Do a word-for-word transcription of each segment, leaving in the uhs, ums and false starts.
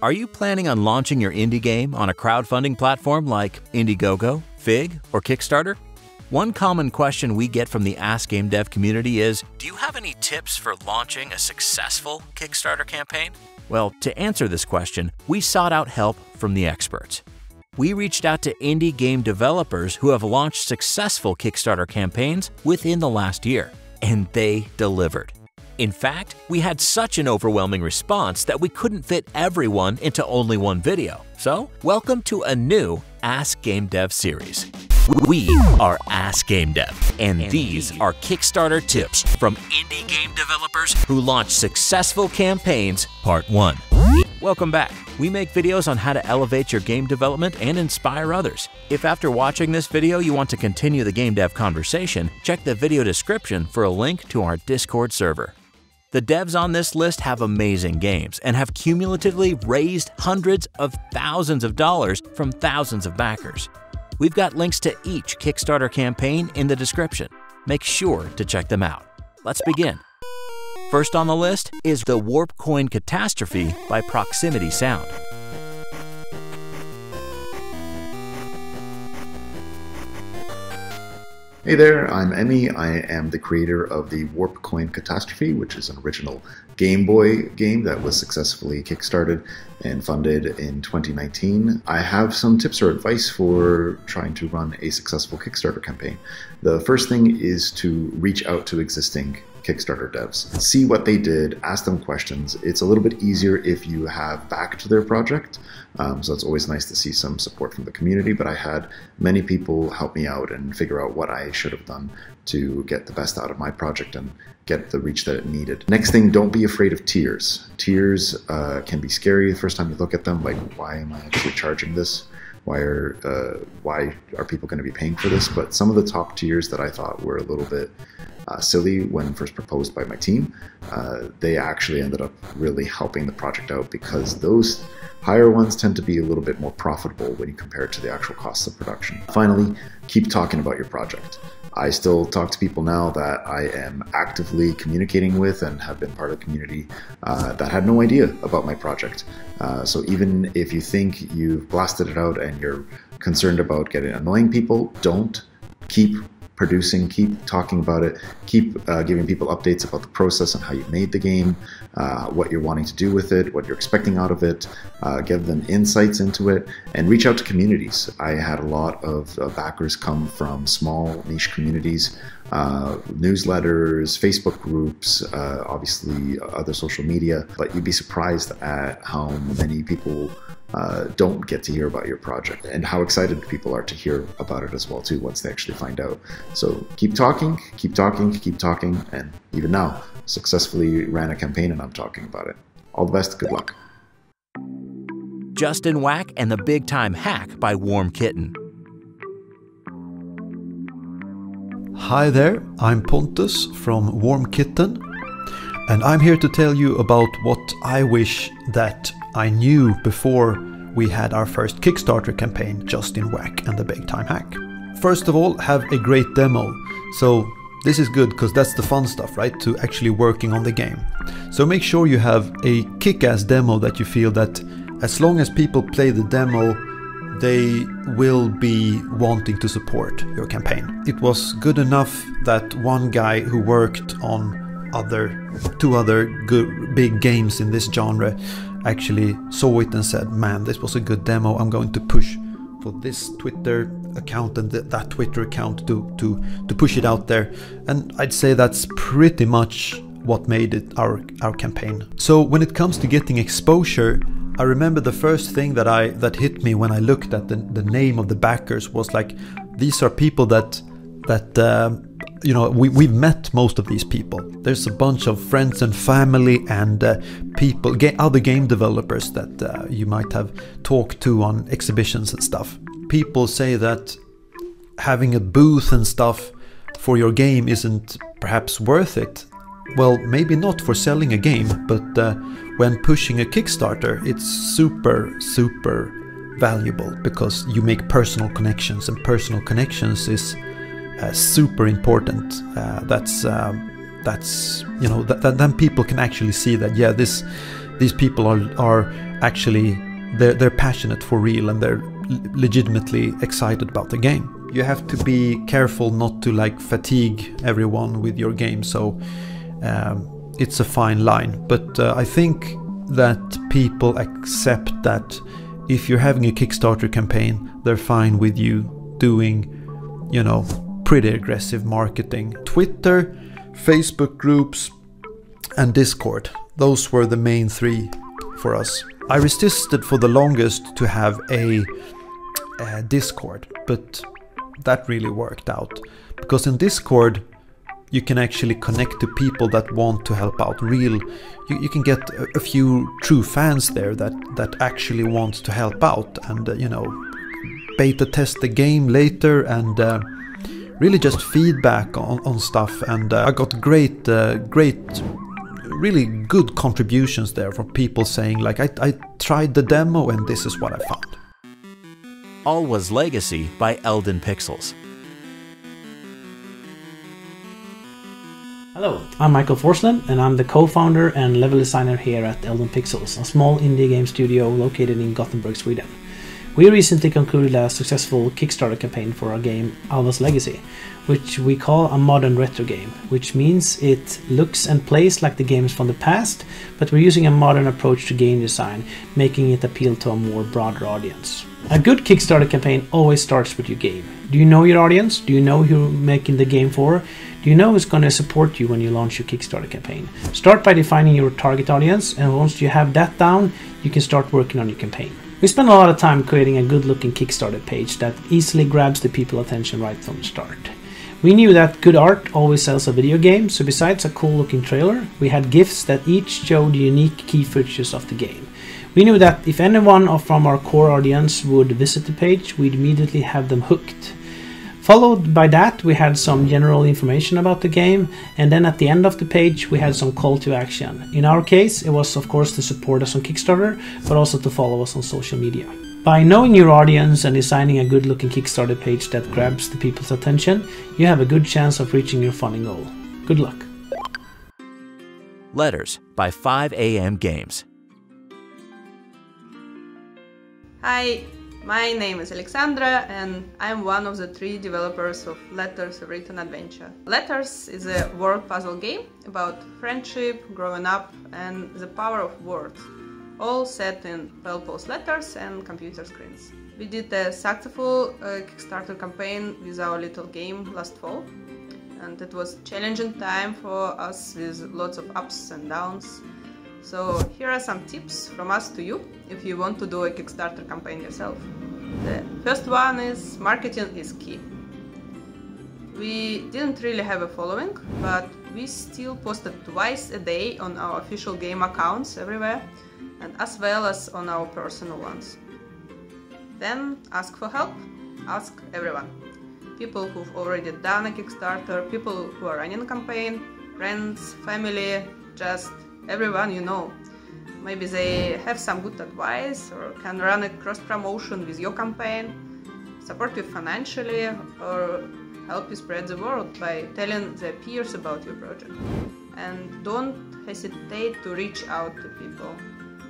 Are you planning on launching your indie game on a crowdfunding platform like Indiegogo, Fig, or Kickstarter? One common question we get from the Ask Game Dev community is, do you have any tips for launching a successful Kickstarter campaign? Well, to answer this question, we sought out help from the experts. We reached out to indie game developers who have launched successful Kickstarter campaigns within the last year, and they delivered. In fact, we had such an overwhelming response that we couldn't fit everyone into only one video. So, welcome to a new Ask Game Dev series. We are Ask Game Dev, and these are Kickstarter tips from indie game developers who launch successful campaigns, part one. Welcome back. We make videos on how to elevate your game development and inspire others. If after watching this video you want to continue the game dev conversation, check the video description for a link to our Discord server. The devs on this list have amazing games and have cumulatively raised hundreds of thousands of dollars from thousands of backers. We've got links to each Kickstarter campaign in the description. Make sure to check them out. Let's begin. First on the list is The Warp Coin Catastrophe by Proximity Sound. Hey there, I'm Emmy. I am the creator of The Warp Coin Catastrophe, which is an original Game Boy game that was successfully kickstarted and funded in twenty nineteen. I have some tips or advice for trying to run a successful Kickstarter campaign. The first thing is to reach out to existing Kickstarter devs. See what they did, ask them questions. It's a little bit easier if you have backed their project, um, so it's always nice to see some support from the community, but I had many people help me out and figure out what I should have done to get the best out of my project and get the reach that it needed. Next thing, don't be afraid of tiers. Tiers uh, can be scary the first time you look at them, like, why am I actually charging this? Why are, uh, why are people going to be paying for this? But some of the top tiers that I thought were a little bit Uh, silly when first proposed by my team, uh, they actually ended up really helping the project out, because those higher ones tend to be a little bit more profitable when you compare it to the actual costs of production. Finally, keep talking about your project. I still talk to people now that I am actively communicating with and have been part of the community uh, that had no idea about my project. Uh, so even if you think you've blasted it out and you're concerned about getting annoying people, don't. Keep producing, keep talking about it, keep uh, giving people updates about the process and how you made the game, uh, what you're wanting to do with it, what you're expecting out of it, uh, give them insights into it, and reach out to communities. I had a lot of uh, backers come from small niche communities, uh, newsletters, Facebook groups, uh, obviously other social media, but you'd be surprised at how many people Uh, don't get to hear about your project, and how excited people are to hear about it as well too once they actually find out. So keep talking, keep talking, keep talking, and even now, successfully ran a campaign and I'm talking about it. All the best, good luck. Justin Wack and the Big Time Hack by Warm Kitten. Hi there, I'm Pontus from Warm Kitten, and I'm here to tell you about what I wish that I knew before we had our first Kickstarter campaign, Justin Wack and the Big Time Hack. First of all, have a great demo. So this is good because that's the fun stuff, right? To actually working on the game. So make sure you have a kick-ass demo that you feel that as long as people play the demo, they will be wanting to support your campaign. It was good enough that one guy who worked on other two other good big games in this genre actually saw it and said, man, this was a good demo, I'm going to push for this Twitter account and th that Twitter account to to to push it out there. And I'd say that's pretty much what made it our our campaign. So when it comes to getting exposure, I remember the first thing that I that hit me when I looked at the, the name of the backers was like, these are people that that um, you know, we, we've met most of these people. There's a bunch of friends and family and uh, people, ga other game developers that uh, you might have talked to on exhibitions and stuff. People say that having a booth and stuff for your game isn't perhaps worth it. Well, maybe not for selling a game, but uh, when pushing a Kickstarter, it's super, super valuable because you make personal connections, and personal connections is Uh, super important. Uh, that's uh, that's you know that, that then people can actually see that, yeah, this These people are, are actually, they're, they're passionate for real, and they're legitimately excited about the game. You have to be careful not to like fatigue everyone with your game, so um, it's a fine line. But uh, I think that people accept that if you're having a Kickstarter campaign, they're fine with you doing, you know, pretty aggressive marketing. Twitter, Facebook groups, and Discord. Those were the main three for us. I resisted for the longest to have a, a Discord, but that really worked out, because in Discord you can actually connect to people that want to help out real. You, you can get a, a few true fans there that, that actually want to help out and, uh, you know, beta test the game later and uh, really just feedback on, on stuff. And uh, I got great, uh, great, really good contributions there from people saying like, I, I tried the demo and this is what I found. Alwa's Legacy by Elden Pixels. Hello, I'm Michael Forslund, and I'm the co-founder and level designer here at Elden Pixels, a small indie game studio located in Gothenburg, Sweden. We recently concluded a successful Kickstarter campaign for our game Alwa's Legacy, which we call a modern retro game, which means it looks and plays like the games from the past, but we're using a modern approach to game design, making it appeal to a more broader audience. A good Kickstarter campaign always starts with your game. Do you know your audience? Do you know who you're making the game for? Do you know who's going to support you when you launch your Kickstarter campaign? Start by defining your target audience, and once you have that down, you can start working on your campaign. We spend a lot of time creating a good-looking Kickstarter page that easily grabs the people's attention right from the start. We knew that good art always sells a video game, so besides a cool-looking trailer, we had GIFs that each showed unique key features of the game. We knew that if anyone from our core audience would visit the page, we'd immediately have them hooked. Followed by that, we had some general information about the game, and then at the end of the page we had some call to action. In our case, it was of course to support us on Kickstarter, but also to follow us on social media. By knowing your audience and designing a good-looking Kickstarter page that grabs the people's attention, you have a good chance of reaching your funding goal. Good luck. Letters by five A M Games. Hi. My name is Alexandra, and I'm one of the three developers of Letters, A Written Adventure. Letters is a word puzzle game about friendship, growing up, and the power of words, all set in purple letters and computer screens. We did a successful uh, Kickstarter campaign with our little game last fall, and it was a challenging time for us with lots of ups and downs. So here are some tips from us to you if you want to do a Kickstarter campaign yourself. The first one is marketing is key. We didn't really have a following, but we still posted twice a day on our official game accounts everywhere, and as well as on our personal ones. Then ask for help, ask everyone. People who've already done a Kickstarter, people who are running a campaign, friends, family, just everyone you know. Maybe they have some good advice or can run a cross-promotion with your campaign, support you financially, or help you spread the word by telling their peers about your project. And don't hesitate to reach out to people,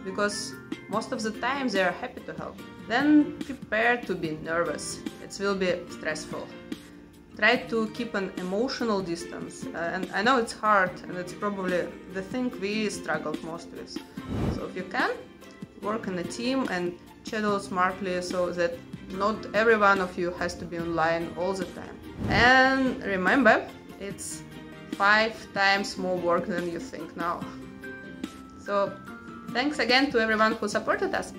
because most of the time they are happy to help. Then prepare to be nervous. It will be stressful. Try to keep an emotional distance, uh, and I know it's hard, and it's probably the thing we struggled most with. So if you can, work in a team and schedule smartly so that not every one of you has to be online all the time. And remember, it's five times more work than you think now. So thanks again to everyone who supported us.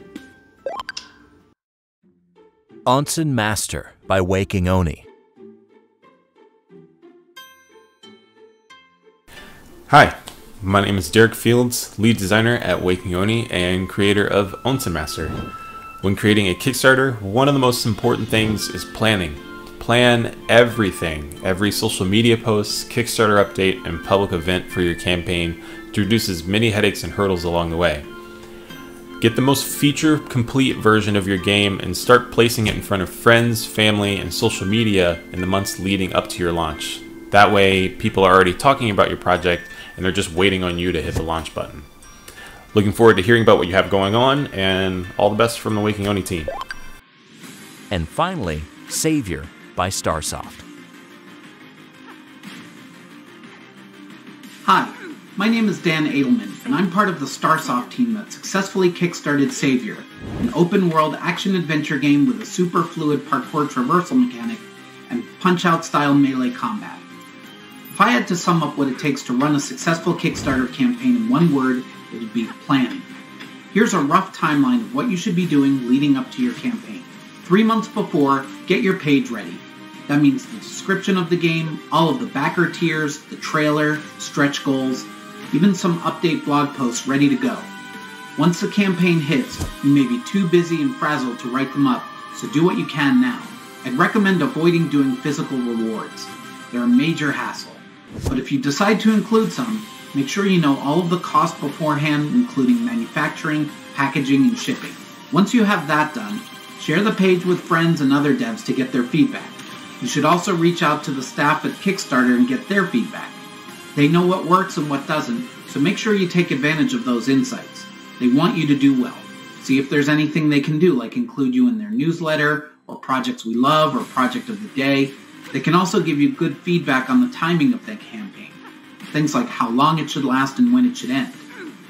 Onsen Master by Waking Oni. Hi, my name is Derek Fields, lead designer at Waking Oni and creator of Onsen Master. When creating a Kickstarter, one of the most important things is planning. Plan everything, every social media post, Kickstarter update, and public event for your campaign to reduce as many headaches and hurdles along the way. Get the most feature-complete version of your game and start placing it in front of friends, family, and social media in the months leading up to your launch. That way, people are already talking about your project and they're just waiting on you to hit the launch button. Looking forward to hearing about what you have going on, and all the best from the Waking Oni team. And finally, Savior by Starsoft. Hi, my name is Dan Adelman, and I'm part of the Starsoft team that successfully kickstarted Savior, an open-world action-adventure game with a super fluid parkour traversal mechanic and punch-out style melee combat. If I had to sum up what it takes to run a successful Kickstarter campaign in one word, it would be planning. Here's a rough timeline of what you should be doing leading up to your campaign. Three months before, get your page ready. That means the description of the game, all of the backer tiers, the trailer, stretch goals, even some update blog posts ready to go. Once the campaign hits, you may be too busy and frazzled to write them up, so do what you can now. I'd recommend avoiding doing physical rewards. They're a major hassle. But if you decide to include some, make sure you know all of the costs beforehand, including manufacturing, packaging, and shipping. Once you have that done, share the page with friends and other devs to get their feedback. You should also reach out to the staff at Kickstarter and get their feedback. They know what works and what doesn't, so make sure you take advantage of those insights. They want you to do well. See if there's anything they can do, like include you in their newsletter, or projects we love, or project of the day. They can also give you good feedback on the timing of that campaign. Things like how long it should last and when it should end.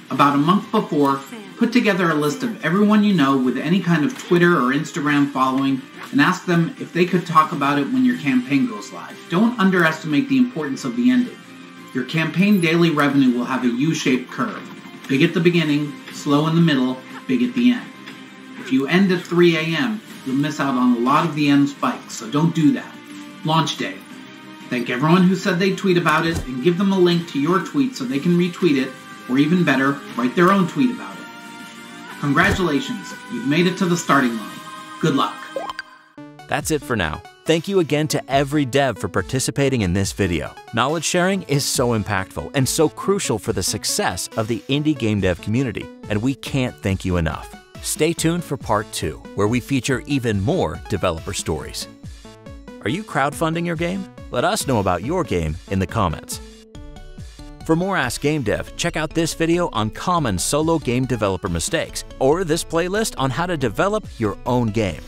About a month before, put together a list of everyone you know with any kind of Twitter or Instagram following, and ask them if they could talk about it when your campaign goes live. Don't underestimate the importance of the ending. Your campaign daily revenue will have a U-shaped curve. Big at the beginning, slow in the middle, big at the end. If you end at three a m, you'll miss out on a lot of the end spikes, so don't do that. Launch day. Thank everyone who said they'd tweet about it, and give them a link to your tweet so they can retweet it, or even better, write their own tweet about it. Congratulations, you've made it to the starting line. Good luck. That's it for now. Thank you again to every dev for participating in this video. Knowledge sharing is so impactful and so crucial for the success of the indie game dev community, and we can't thank you enough. Stay tuned for part two, where we feature even more developer stories. Are you crowdfunding your game? Let us know about your game in the comments. For more Ask Game Dev, check out this video on common solo game developer mistakes, or this playlist on how to develop your own game.